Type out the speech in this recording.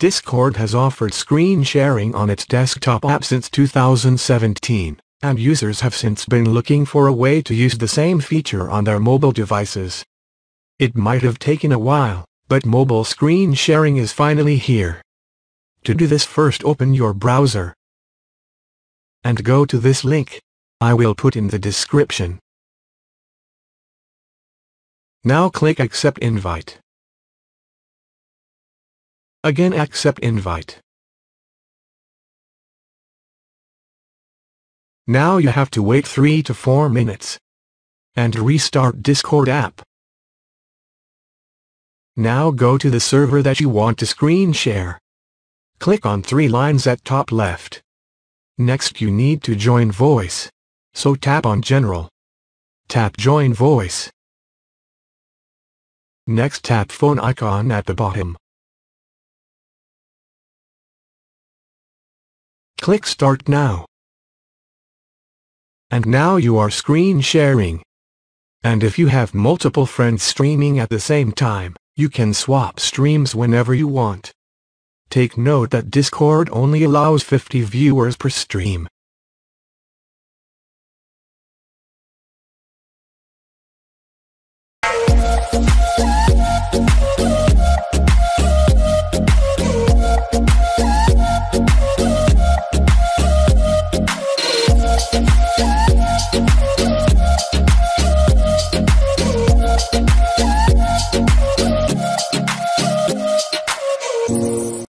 Discord has offered screen sharing on its desktop app since 2017, and users have since been looking for a way to use the same feature on their mobile devices. It might have taken a while, but mobile screen sharing is finally here. To do this, first open your browser and go to this link. I will put in the description. Now click Accept Invite. Again accept invite. Now you have to wait 3 to 4 minutes and restart Discord app. Now go to the server that you want to screen share. Click on 3 lines at top left. Next you need to join voice. So tap on General. Tap Join Voice. Next tap phone icon at the bottom. Click Start Now. And now you are screen sharing. And if you have multiple friends streaming at the same time, you can swap streams whenever you want. Take note that Discord only allows 50 viewers per stream,